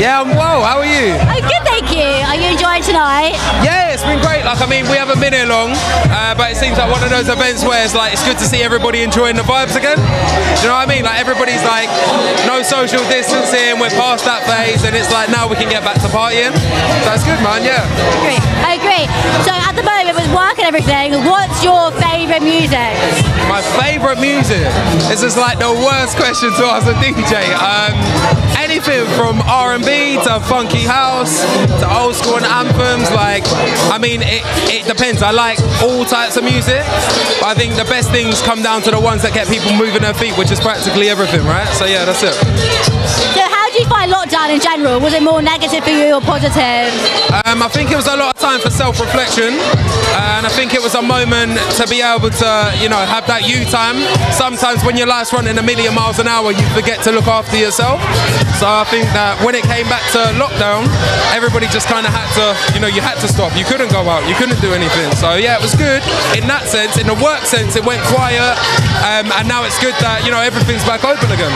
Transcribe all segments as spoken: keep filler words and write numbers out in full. Yeah, I'm well, how are you? I'm good, thank you. Are you enjoying tonight? Yeah, it's been great. Like, I mean, we haven't been here long, uh, but it seems like one of those events where it's like, it's good to see everybody enjoying the vibes again. Do you know what I mean? Like, everybody's like, no social distancing, we're past that phase, and it's like, now we can get back to partying. So it's good, man, yeah. Great. Oh, great. So at the moment, with work and everything, what's your favourite music? My favourite music? This is like the worst question to ask a D J. Um, anything from R and B to funky house to old school and anthems, like, I mean, it, it depends. I like all types of music, but I think the best things come down to the ones that get people moving their feet, which is practically everything, right? So yeah, that's it. So how did you find lockdown in general? Was it more negative for you or positive? Um, I think it was a lot of time for self-reflection, and I think it was a moment to be able to, you know, have that you time. Sometimes when your life's running a million miles an hour, you forget to look after yourself. So I think that when it came back to lockdown, everybody just kind of had to, you know, you had to stop. You couldn't go out, you couldn't do anything. So yeah, it was good in that sense. In the work sense, it went quiet, um, and now it's good that, you know, everything's back open again.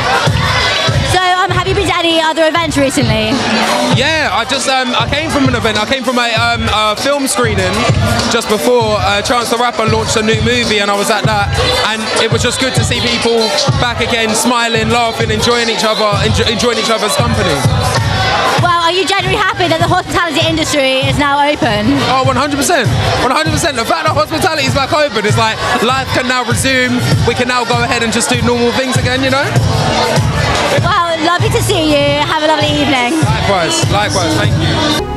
So um, have you been to any other events recently? Yeah, I just um, I came from an event. I came from a, um, a film screening just before uh, Chance the Rapper launched a new movie, and I was at that, and it was just good to see people back again, smiling, laughing, enjoying each other, enjo enjoying each other's company. Well, are you generally happy that the hospitality industry is now open? Oh, one hundred percent. one hundred percent. The fact that hospitality is back open is like, life can now resume. We can now go ahead and just do normal things again, you know? Well, lovely to see you. Have a lovely evening. Likewise. Likewise. Thank you.